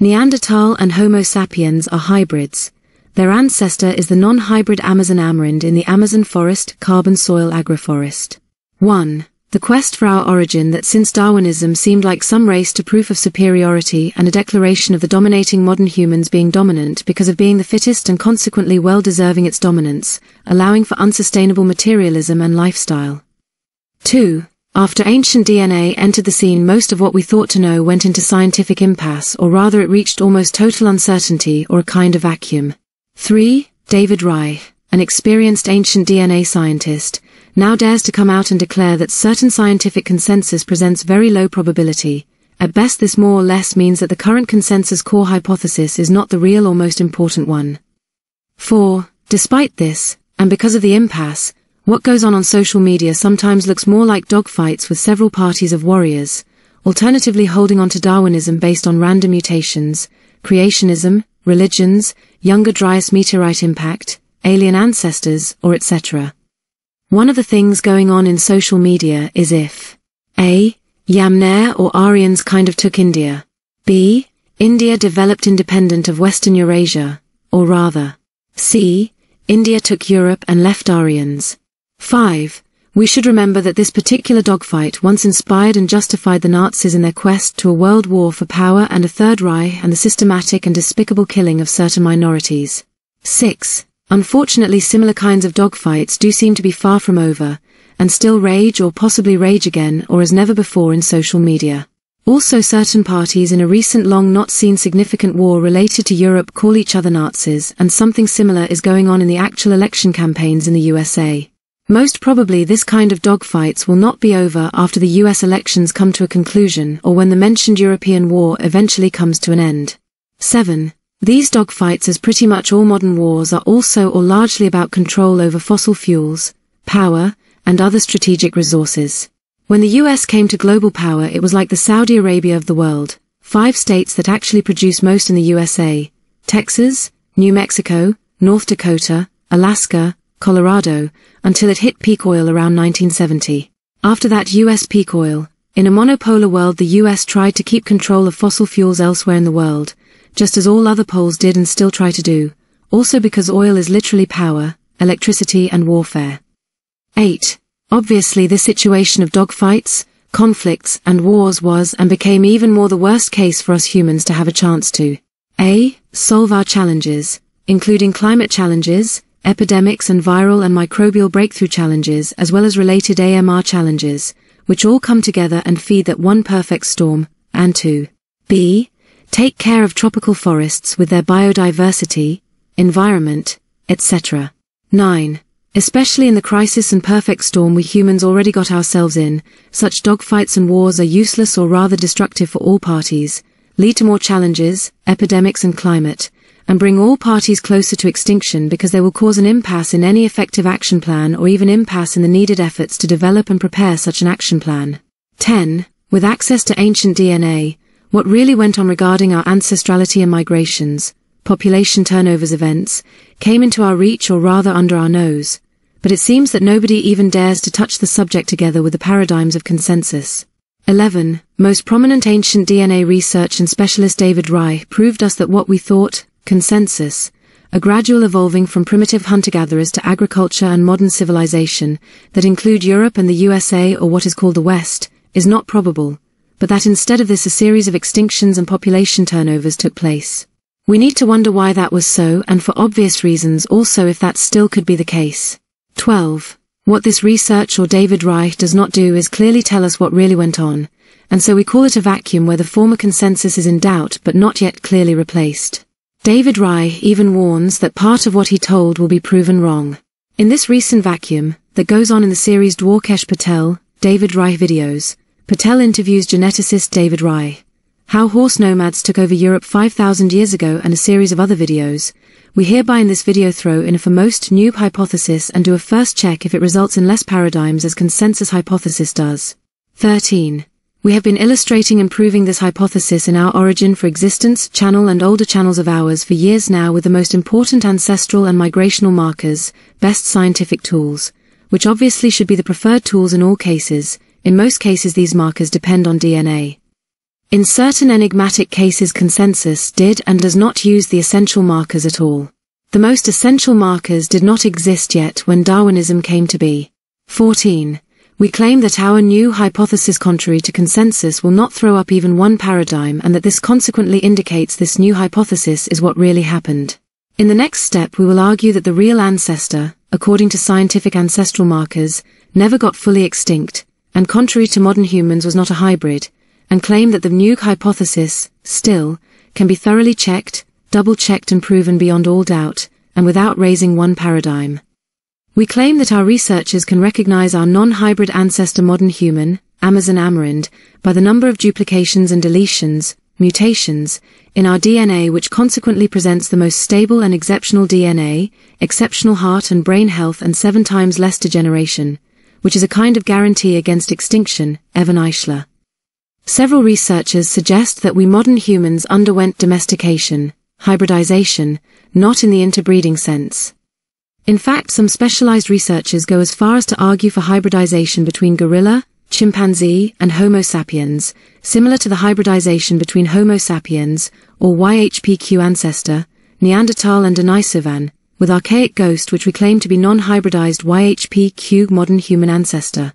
Neanderthal and Homo sapiens are hybrids. Their ancestor is the non-hybrid Amazon Amerind in the Amazon forest, carbon soil agroforest. 1. The quest for our origin that since Darwinism seemed like some race to proof of superiority and a declaration of the dominating modern humans being dominant because of being the fittest and consequently well deserving its dominance, allowing for unsustainable materialism and lifestyle. 2. After ancient DNA entered the scene, most of what we thought to know went into scientific impasse, or rather it reached almost total uncertainty or a kind of vacuum. 3. David Reich, an experienced ancient DNA scientist, now dares to come out and declare that certain scientific consensus presents very low probability. At best, this more or less means that the current consensus core hypothesis is not the real or most important one. 4. Despite this, and because of the impasse, what goes on social media sometimes looks more like dogfights with several parties of warriors, alternatively holding on to Darwinism based on random mutations, creationism, religions, Younger Dryas meteorite impact, alien ancestors, or etc. One of the things going on in social media is if a. Yamnaya or Aryans kind of took India, b. India developed independent of Western Eurasia, or rather, c. India took Europe and left Aryans. 5. We should remember that this particular dogfight once inspired and justified the Nazis in their quest to a world war for power and a Third Reich and the systematic and despicable killing of certain minorities. 6. Unfortunately, similar kinds of dogfights do seem to be far from over, and still rage or possibly rage again or as never before in social media. Also, certain parties in a recent long-not-seen significant war related to Europe call each other Nazis, and something similar is going on in the actual election campaigns in the USA. Most probably this kind of dogfights will not be over after the US elections come to a conclusion or when the mentioned European war eventually comes to an end. 7. These dogfights, as pretty much all modern wars, are also or largely about control over fossil fuels, power, and other strategic resources. When the US came to global power, it was like the Saudi Arabia of the world. 5 states that actually produce most in the USA: Texas, New Mexico, North Dakota, Alaska, Colorado, until it hit peak oil around 1970. After that US peak oil, in a monopolar world, the US tried to keep control of fossil fuels elsewhere in the world, just as all other poles did and still try to do, also because oil is literally power, electricity and warfare. 8. Obviously this situation of dogfights, conflicts and wars was and became even more the worst case for us humans to have a chance to a. solve our challenges, including climate challenges, epidemics and viral and microbial breakthrough challenges, as well as related AMR challenges, which all come together and feed that one perfect storm, and 2. b. take care of tropical forests with their biodiversity, environment, etc. 9. Especially in the crisis and perfect storm we humans already got ourselves in, such dogfights and wars are useless or rather destructive for all parties, lead to more challenges, epidemics and climate, and bring all parties closer to extinction because they will cause an impasse in any effective action plan or even impasse in the needed efforts to develop and prepare such an action plan. 10. With access to ancient DNA, what really went on regarding our ancestrality and migrations, population turnovers events, came into our reach or rather under our nose, but it seems that nobody even dares to touch the subject together with the paradigms of consensus. 11. Most prominent ancient DNA research and specialist David Reich proved us that what we thought consensus, a gradual evolving from primitive hunter-gatherers to agriculture and modern civilization that include Europe and the USA or what is called the West, is not probable, but that instead of this a series of extinctions and population turnovers took place. We need to wonder why that was so and for obvious reasons also if that still could be the case. 12. What this research or David Reich does not do is clearly tell us what really went on, and so we call it a vacuum where the former consensus is in doubt but not yet clearly replaced. David Reich even warns that part of what he told will be proven wrong. In this recent vacuum, that goes on in the series Dwarkesh Patel, David Reich videos, Patel interviews geneticist David Reich, How Horse Nomads Took Over Europe 5,000 Years Ago and a series of other videos, we hereby in this video throw in a foremost noob hypothesis and do a first check if it results in less paradigms as consensus hypothesis does. 13. We have been illustrating and proving this hypothesis in our Origin for Existence channel and older channels of ours for years now with the most important ancestral and migrational markers, best scientific tools, which obviously should be the preferred tools in all cases. In most cases these markers depend on DNA. In certain enigmatic cases, consensus did and does not use the essential markers at all. The most essential markers did not exist yet when Darwinism came to be. 14. We claim that our new hypothesis, contrary to consensus, will not throw up even one paradigm, and that this consequently indicates this new hypothesis is what really happened. In the next step, we will argue that the real ancestor, according to scientific ancestral markers, never got fully extinct, and contrary to modern humans was not a hybrid, and claim that the new hypothesis, still, can be thoroughly checked, double-checked and proven beyond all doubt, and without raising one paradigm. We claim that our researchers can recognize our non-hybrid ancestor modern human, Amazon Amerind, by the number of duplications and deletions, mutations, in our DNA, which consequently presents the most stable and exceptional DNA, exceptional heart and brain health, and 7 times less degeneration, which is a kind of guarantee against extinction, Evan Eichler. Several researchers suggest that we modern humans underwent domestication, hybridization, not in the interbreeding sense. In fact, some specialized researchers go as far as to argue for hybridization between gorilla, chimpanzee, and Homo sapiens, similar to the hybridization between Homo sapiens, or YHPQ ancestor, Neanderthal and Denisovan, with archaic ghost, which we claim to be non-hybridized YHPQ modern human ancestor.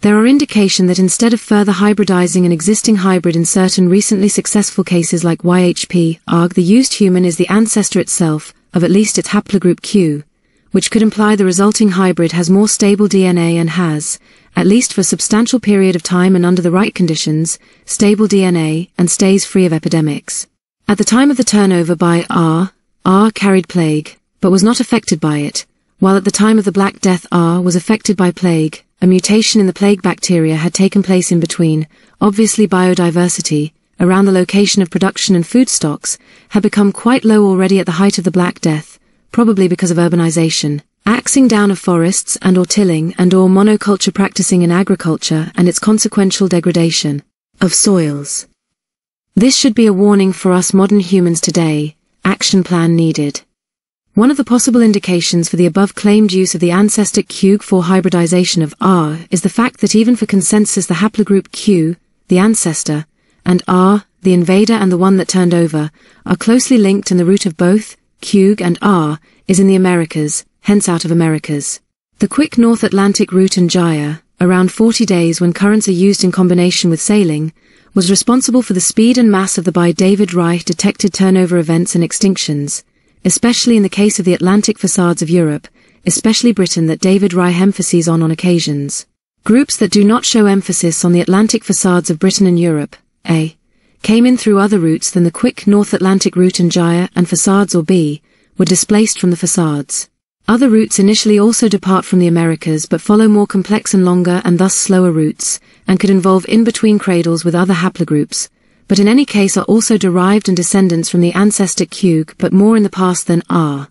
There are indications that instead of further hybridizing an existing hybrid in certain recently successful cases like YHP-ARG, the used human is the ancestor itself, of at least its haplogroup Q, which could imply the resulting hybrid has more stable DNA and has, at least for a substantial period of time and under the right conditions, stable DNA and stays free of epidemics. At the time of the turnover by R carried plague, but was not affected by it, while at the time of the Black Death R was affected by plague. A mutation in the plague bacteria had taken place in between. Obviously biodiversity, around the location of production and food stocks, had become quite low already at the height of the Black Death, probably because of urbanization, axing down of forests and or tilling and or monoculture practicing in agriculture, and its consequential degradation of soils. This should be a warning for us modern humans today, action plan needed. One of the possible indications for the above claimed use of the ancestor Q for hybridization of R is the fact that even for consensus, the haplogroup Q, the ancestor, and R, the invader and the one that turned over, are closely linked, and the root of both, Q and R, is in the Americas, hence out of Americas. The quick North Atlantic route and Jaya, around 40 days when currents are used in combination with sailing, was responsible for the speed and mass of the by David Reich detected turnover events and extinctions, especially in the case of the Atlantic facades of Europe, especially Britain, that David Reich emphases on occasions. Groups that do not show emphasis on the Atlantic facades of Britain and Europe, A, came in through other routes than the quick North Atlantic route and Jaya and facades, or B, were displaced from the facades. Other routes initially also depart from the Americas but follow more complex and longer and thus slower routes, and could involve in-between cradles with other haplogroups, but in any case are also derived and descendants from the ancestor Q, but more in the past than R.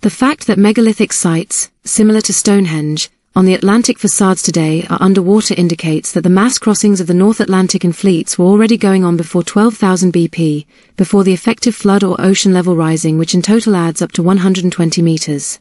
The fact that megalithic sites, similar to Stonehenge, on the Atlantic facades today are underwater indicates that the mass crossings of the North Atlantic in fleets were already going on before 12,000 BP, before the effective flood or ocean level rising, which in total adds up to 120 meters.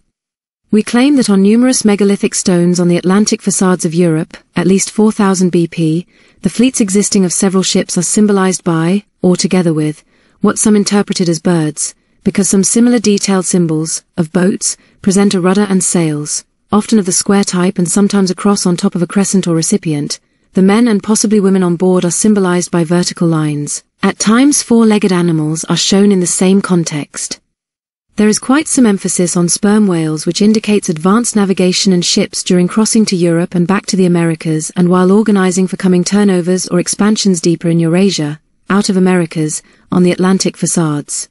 We claim that on numerous megalithic stones on the Atlantic facades of Europe, at least 4,000 BP, the fleets existing of several ships are symbolized by, or together with, what some interpreted as birds, because some similar detailed symbols, of boats, present a rudder and sails, often of the square type and sometimes a cross on top of a crescent or recipient. The men and possibly women on board are symbolized by vertical lines. At times four-legged animals are shown in the same context. There is quite some emphasis on sperm whales, which indicates advanced navigation and ships during crossing to Europe and back to the Americas, and while organizing for coming turnovers or expansions deeper in Eurasia, out of Americas, on the Atlantic facades.